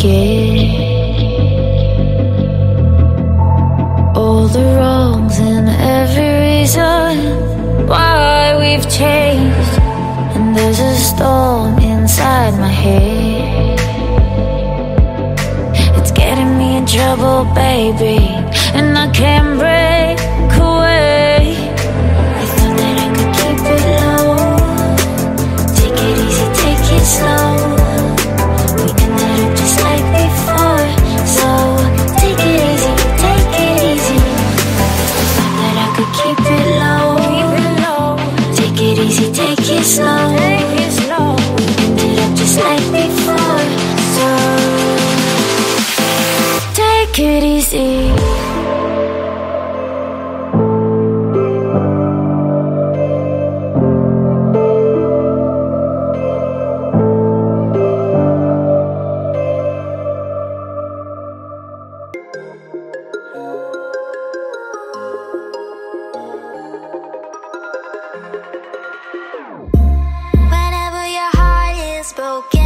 forget all the wrongs and every reason why we've changed. And there's a storm inside my head, it's getting me in trouble, baby, and I can't break away. I thought that I could keep it low, take it easy, take it slow. We ended up just like before, so take it easy, take it easy. I thought that I could keep it low, take it easy, take it slow. We ended up just like before, so take it easy. Broken.